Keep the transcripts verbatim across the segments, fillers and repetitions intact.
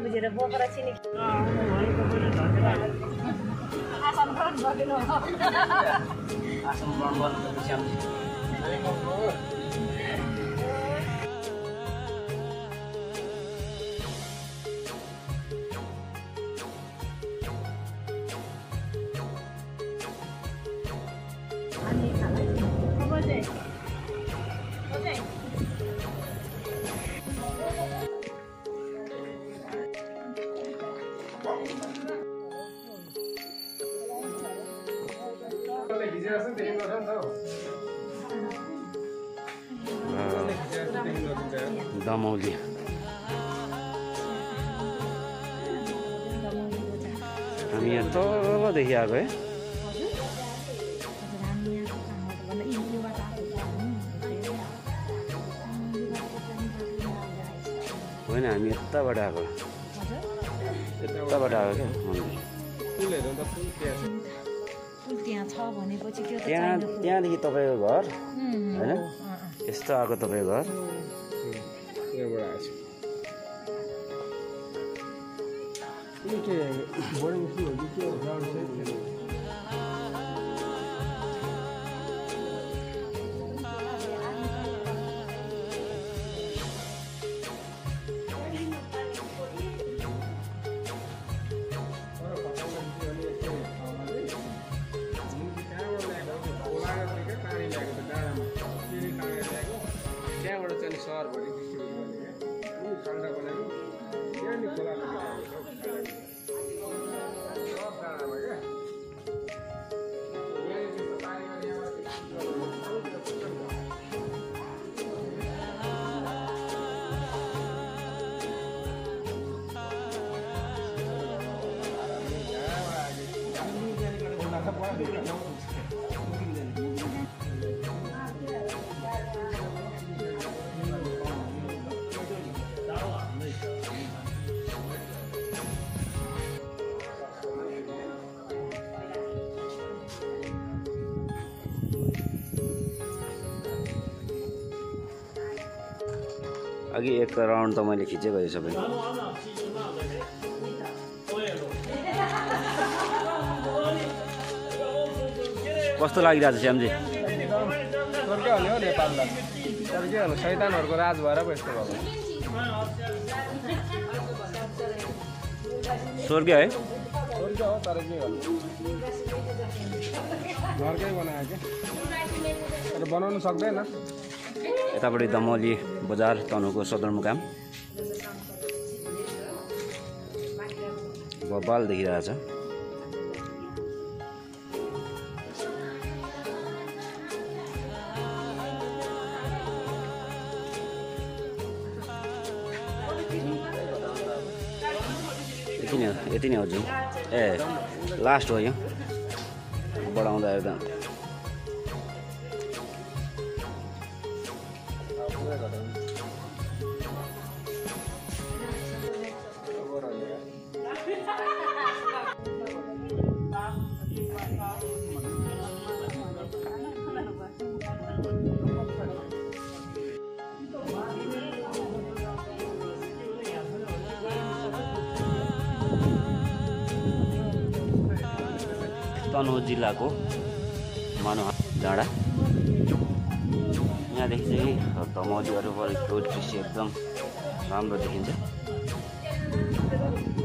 मुझे बहुत अच्छी निकली। दमौली हम यहाँ तलदेखि आएको है। होइन हामी यताबाट आएको यताबाट आएको क्या त्यहाँ त्यहाँदेखि तपाईँको घर होइन यस्तो आएको तपाईँको घर अघि एक राउन्ड त मैले खिचेको थिएँ सबै। कस्तो लागिरहेको छ श्यामजी? शैतानहरूको राज भएर पो यस्तो भएको। स्वर्ग है घरकै बनाएको क्या बनाउनु सक्दैन। यतापट्टि दमौली बजार तनहुँको सदरमुकाम बबाल देखिरहेछ। यति नै यति नै हजुर ए लास्ट हो यो बढाउँदा एकदम तनहुँ जिल्लाको मनोहर डाँडा यहाँदेखि चाहिँ धमौलीहरू परेको दृश्य एकदम राम्रो देखिन्छ।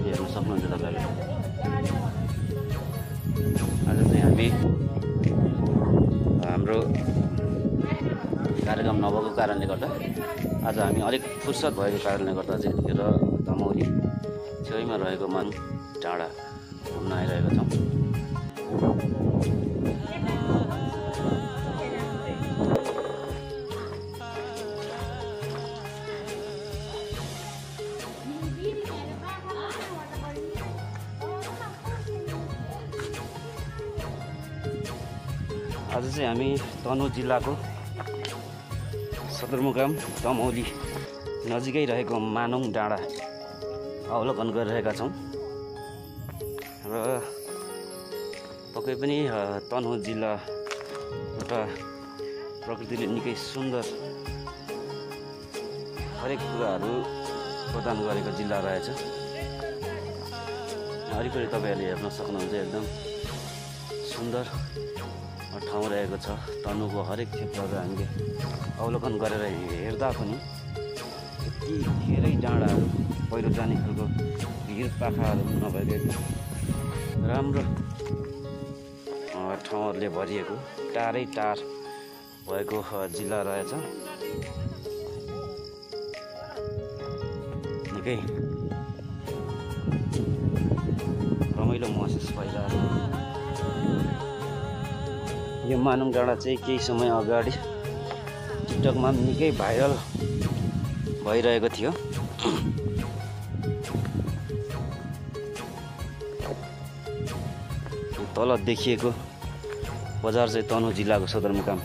हेर्न सक्नुहुन्छ तपाईँले। आज चाहिँ हामी हाम्रो कार्यक्रम नभएको कारणले गर्दा आज हामी अलिक फुर्सद भएको कारणले गर्दा चाहिँ यतिखेर धमौली छेउमा रहेको मन डाँडा घुम्न आइरहेको छौँ। आज चाहिँ हामी तनहुँ जिल्लाको सदरमुकाम दमौली नजिकै रहेको मानोङ डाँडा अवलोकन गरिरहेका छौँ र पक्कै पनि तनहुँ जिल्ला एउटा प्रकृतिले निकै सुन्दर हरेक कुराहरू प्रदान गरेको जिल्ला रहेछ। वरिपरि तपाईहरुले हेर्न सक्नुहुन्छ एकदम सुन्दर ठाउँ रहेको छ। तनहुँको हरेक क्षेत्रहरु हामीले अवलोकन गरेर हेर्दा पनि यति धेरै डाँडाहरु पहिरो जाने खालको भिर पाखाहरु नभएको राम्रो ठाउँहरुले भरिएको टारै टार भएको जिल्ला रहेछ। निकै रमाइलो महसुस भइरहेको यो मानम डाँडा चाहिँ केही समय अगाडि टिकटकमा निकै भाइरल भइरहेको थियो। तल देखिएको बजार चाहिँ तनहुँ जिल्लाको सदरमुकाम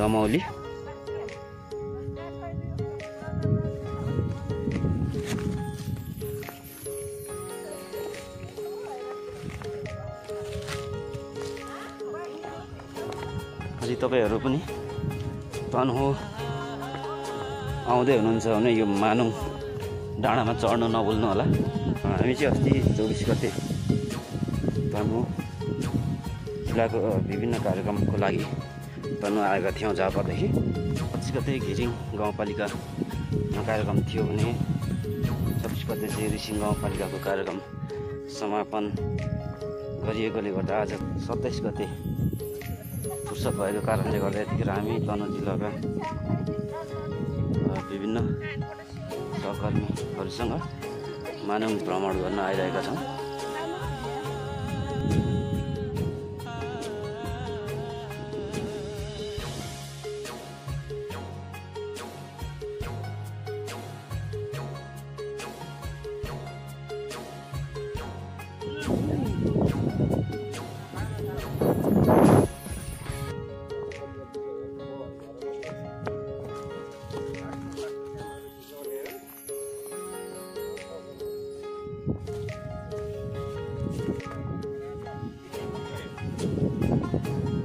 दमौली। अझै तपाईहरु पनि तनहुँ आउँदै हुनुहुन्छ भने यो मानम डाँडामा चढ्न नभुल्नु होला। हामी चाहिँ अस्ति चौबिस गते तनहुँ जिल्लाको विभिन्न कार्यक्रमको लागि तनहुँ आएका थियौँ। झापादेखि पच्चिस गते घिरिङ गाउँपालिका कार्यक्रम थियो भने छब्बिस गते चाहिँ रिसिङ गाउँपालिकाको कार्यक्रम समापन गरिएकोले गर्दा आज सत्ताइस गते फुर्सद भएको कारणले गर्दा यतिखेर हामी तनहुँ जिल्लाका विभिन्न सहकर्मीहरूसँग मानव भ्रमण गर्न आइरहेका छौँ।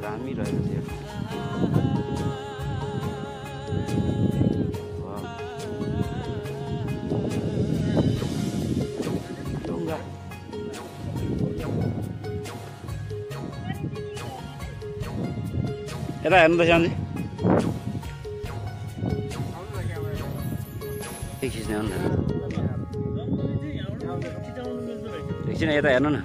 रामी रहेको थियो ढुङ्गा यता हेर्नुपर्छ अनि खिच्ने हो एकछिन यता हेर्नु न।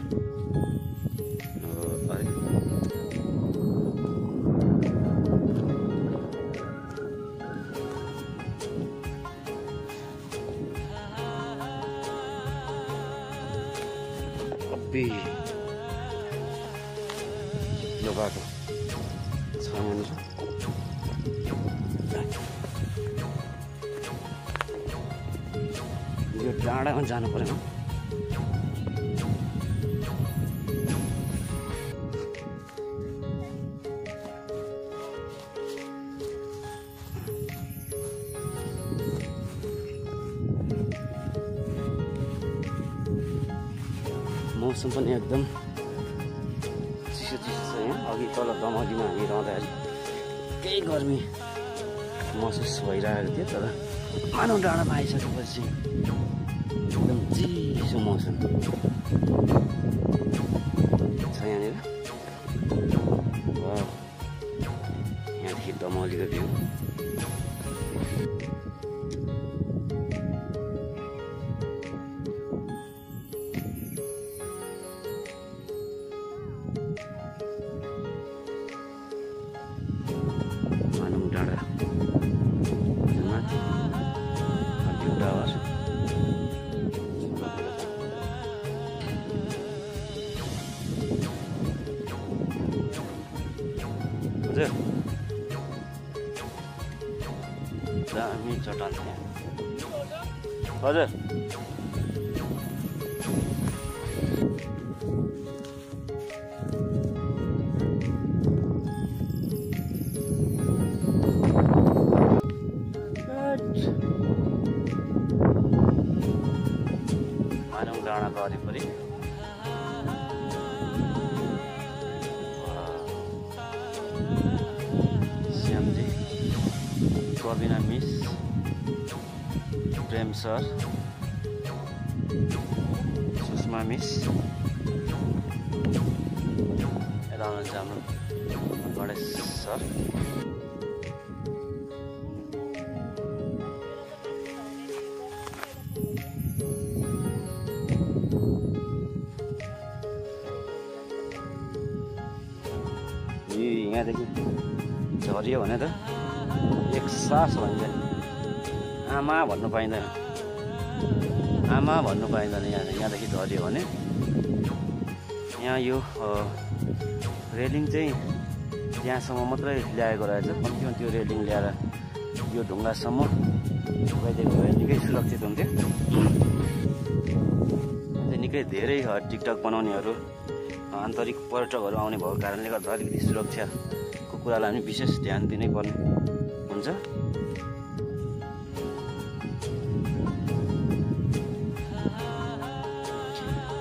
यो बाटो छ यहाँनिर यो डाँडामा जानु परेन। मौसम पनि एकदम चिसो चिसो छ। यहाँ अघि तल दमौलीमा हामी रहँदाखेरि केही गर्मी महसुस भइरहेको थियो, तर मानव डाँडामा आइसकेपछि एकदम चिसो मौसम छ यहाँनिर। यहाँदेखि दमौलीको भ्यू दामी चट्टान छ। हजुर मानव डाँडाको वरिपरि कविना miss, Prem sir, Sushma mamis Erana Jaman Madesar Ini ingat lagi Jari mana tuh Eksas banget Ama bantu pain dah आमा भन्नु पाइदैन यहाँ यहाँ देखि झरियो भने यहाँ यो रेलिङ चाहिँ त्यहाँसम्म मात्रै ल्याएको रहेछ कम्तीमा त्यो रेलिङ ल्याएर यो ढुङ्गासम्म पुगाइदिएको भए निकै सुरक्षित हुन्थ्यो त्यो निकै धेरै टिकटक बनाउनेहरू आन्तरिक पर्यटकहरू आउने भएको कारणले गर्दा अलिकति सुरक्षाको कुरालाई हामी विशेष ध्यान दिनै पर्नु हुन्छ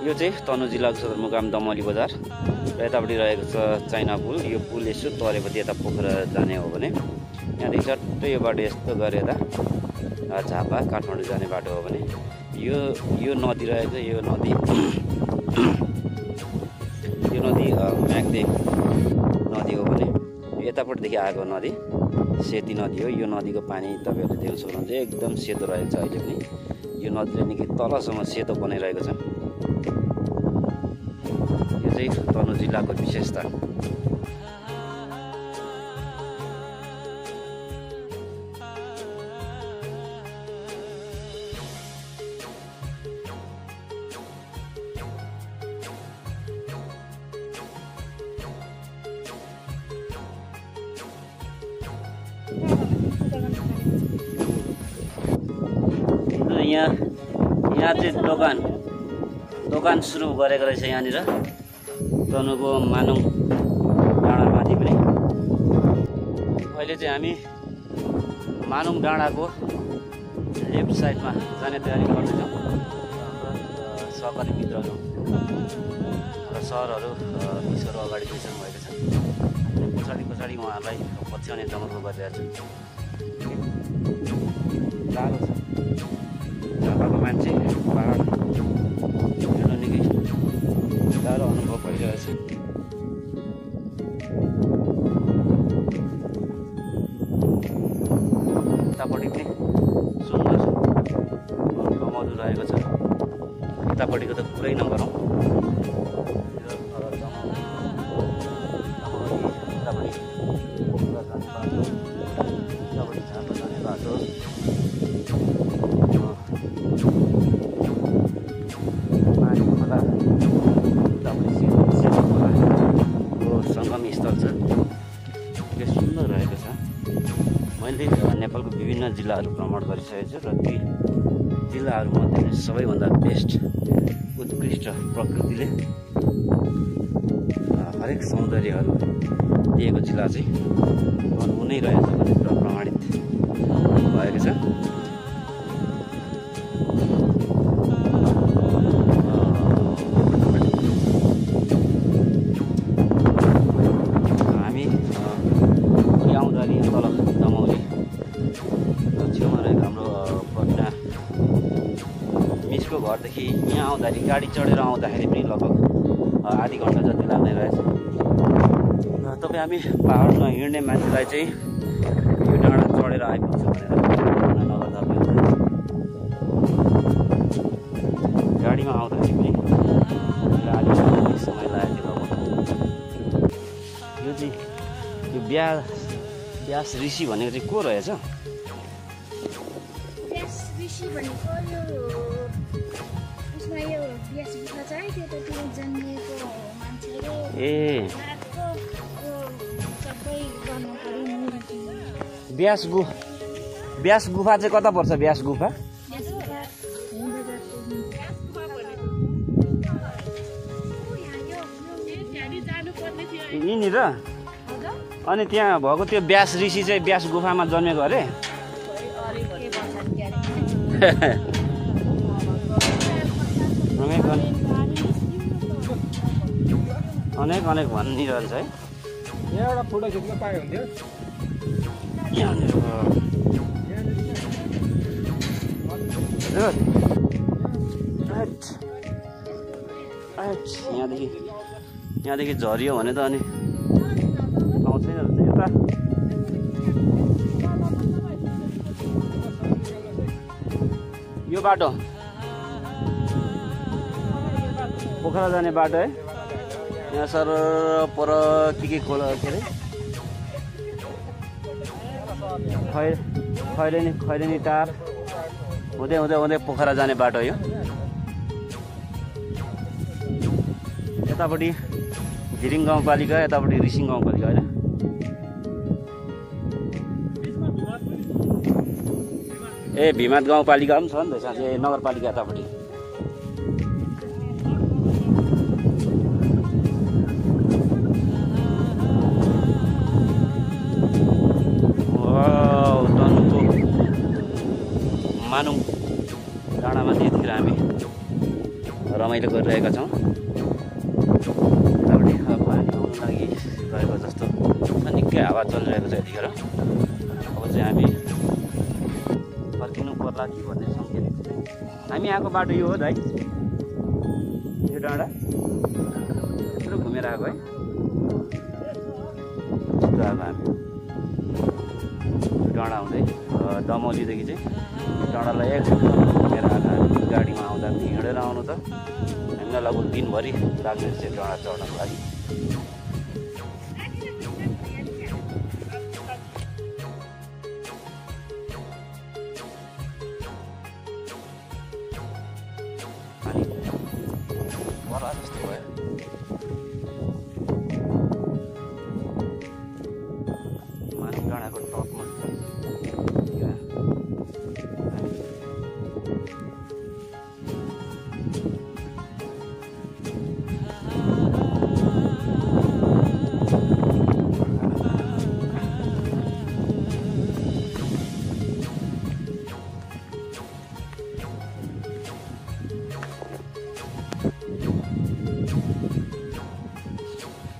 यो चाहिँ तनहुँ जिल्लाको सदरमुकाम दमौली बजार र यतापट्टि रहेको छ चाइना पुल यो पुल यसो तरेपछि यता पोखरा जाने हो भने यहाँदेखि सट्टै यो बाटो यस्तो गरेर झापा काठमाडौँ जाने बाटो हो भने यो यो नदी रहेको यो नदी यो नदी म्याग्देक नदी हो भने यतापट्टिदेखि आएको नदी सेती नदी हो यो नदीको पानी तपाईँहरूले देख्न सक्नुहुन्छ एकदम सेतो रहेको छ अहिले पनि यो नदीले निकै तलसम्म सेतो बनाइरहेको छ तनहुँ जिल्लाको विशेषता यहाँ यहाँ चाहिँ दोकान दोकान सुरु गरेको रहेछ यहाँनिर तनहुँको मानौँ डाँडामाथि पनि अहिले चाहिँ हामी मानौँ डाँडाको लेफ्ट साइडमा जाने तयारी गर्दैछौँ सहकारी मित्रहरू र सरहरू मिसहरू अगाडि गइसक्नु भएको छ पछाडि पछाडि उहाँहरूलाई पछ्याउने तमर्को गरिरहेको छु लालो छ झापाको मान्छे पाहाड गाह्रो अनुभव भइरहेको छ यतापट्टि पनि सुन्दर रमाउनु रहेको छ यतापट्टिको त कुरै नगरौँ मैले नेपालको विभिन्न जिल्लाहरू भ्रमण गरिसकेको छु र ती जिल्लाहरूमध्ये सबैभन्दा बेस्ट उत्कृष्ट प्रकृतिले हरेक सौन्दर्यहरू दिएको जिल्ला चाहिँ तनहुँ नै रहेछ भन्ने कुरा प्रमाणित भएको छ घरदेखि यहाँ आउँदाखेरि गाडी चढेर आउँदाखेरि पनि लगभग आधी घन्टा जति लाग्ने रहेछ तपाईँ हामी पाहाडमा हिँड्ने मान्छेलाई चाहिँ यो डाँडा चढेर आइपुग्छ भनेर नगर्दा गाडीमा आउँदाखेरि पनि आधी समय लागेको यो चाहिँ यो व्यास व्यास ऋषि भनेको चाहिँ को रहेछ ए व्यास गुफा व्यास गुफा चाहिँ कता पर्छ व्यास गुफा यहीँनिर अनि त्यहाँ भएको त्यो व्यास ऋषि चाहिँ व्यास गुफामा जन्मेको अरे अनेक अनेक भन्ने रहेछ है यहाँ एउटा फोटो खिच्न पाए हुन्थ्यो यहाँदेखि यहाँदेखि झरियो भने त अनि आउँदैन रहेछ यता। यो बाटो पोखरा जाने बाटो है। यहाँ सर पर के के खोला के अरे खै खैलेनी खैलेनी टार हुँदै हुँदै हुँदै पोखरा जाने बाटो यो। यतापट्टि झिरिङ गाउँपालिका, यतापट्टि रिसिङ गाउँपालिका होइन। ए भीमात गाउँपालिका पनि छ नि त साथी, ए नगरपालिका यतापट्टि। मानौँ डाँडामा यतिखेर हामी रमाइलो गरिरहेका छौँ। यतापट्टि पानी आउनु लागि गएको जस्तो निकै हावा चलिरहेको छ यतिखेर। अब चाहिँ हामी फर्किनु पर्ला कि भन्ने सङ्केत। हामी आएको बाटो यो हो दाइ, यो डाँडा यत्रो घुमेर आएको है। अब हामी डाँडा हुँदै दमौलीदेखि चाहिँ डाँडालाई एकदम घुमेर आँदा गाडीमा आउँदा हिँडेर आउनु त हामीलाई लगभग दिनभरि लाग्ने चाहिँ डाँडा चढ्नको लागि। अनि बरा जस्तो भयो माने डाँडाको टपमा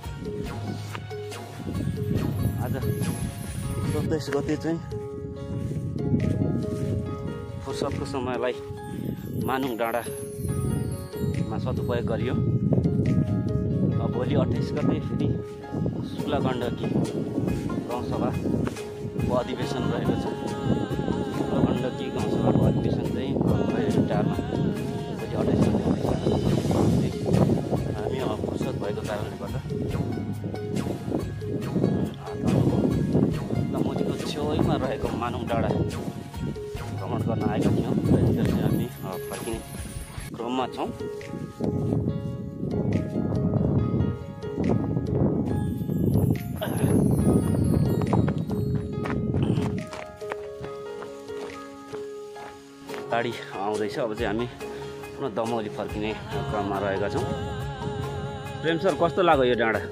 चौबिस गते चाहिँ फुर्सदको समयलाई मानुङ डाँडामा सदुपयोग गरियो। अब भोलि अट्ठाइस गते फेरि शुक्ला गण्डकी गाउँसभा अधिवेशन रहेको छ। शुक्ला गण्डकी गाउँसभाको अधिवेशन चाहिँ टारमा भोलि अट्ठाइस गते। हामी अब फुर्सद भएको कारणले गर्दा रहेको मानुङ डाँडा भ्रमण गर्न आएका थियौँ। त्यसपछि हामी फर्किने क्रममा छौँ। गाडी आउँदैछ। अब चाहिँ हामी पुनः दमौली फर्किने क्रममा रहेका छौँ। प्रेम सर कस्तो लाग्यो यो डाँडा?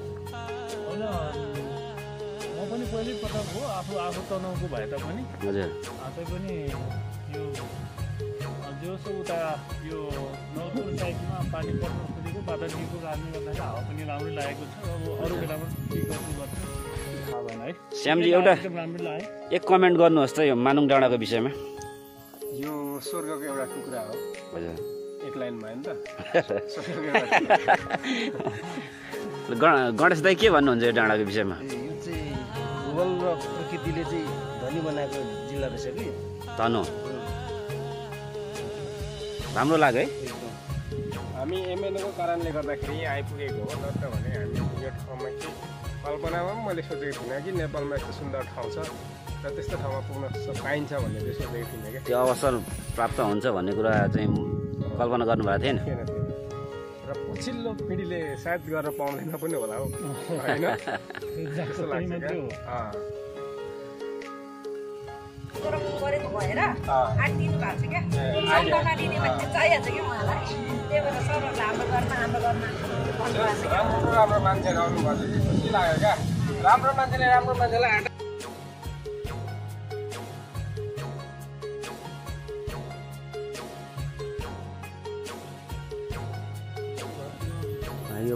पहिले पता हो आफू आफू तनाउको भए तापनि हजुर तैपनि यो जोसो उता यो नौतुर साइडमा पानी पर्न खोजेको बादलको कारणले गर्दा हावा पनि राम्रो लागेको छ। अब अरू बेलामा के गर्नुपर्छ थाहा भएन है। श्यामजी एउटा एक कमेन्ट गर्नुहोस् त यो मानुङ डाँडाको विषयमा। यो स्वर्गको एउटा टुक्रा हो हजुर, एक लाइनमा हैन त। गणेश दाइ के भन्नुहुन्छ यो डाँडाको विषयमा? भूगोल र प्रकृतिले चाहिँ धनी बनाएको जिल्ला रहेछ कि धनु राम्रो लाग्यो है। हामी एमएलएको कारणले गर्दाखेरि यहाँ आइपुगेको हो, नत्र भने हामी यो ठाउँमा चाहिँ कल्पनामा पनि मैले सोचेको थिइनँ कि नेपालमा यस्तो सुन्दर ठाउँ छ र त्यस्तो ठाउँमा पुग्न पाइन्छ भन्ने चाहिँ सोचेको थिइनँ कि त्यो अवसर प्राप्त हुन्छ भन्ने कुरा चाहिँ कल्पना गर्नुभएको थिएन र पछिल्लो पिँढीले सायद गर्न पाउँदैन पनि होला हो होइन जस्तो लाग्छ के। अँ गरम परेको भएर आठ दिन भएको छ के आइडमा दिने मान्छे चाहिन्छ के मलाई। त्यही भएर सर हाम्रो घरमा हाम्रो घरमा राम्रो राम्रो मान्छे आउनु भन्छ कि खुसी लाग्यो के। राम्रो मान्छेले राम्रो मान्छेलाई यो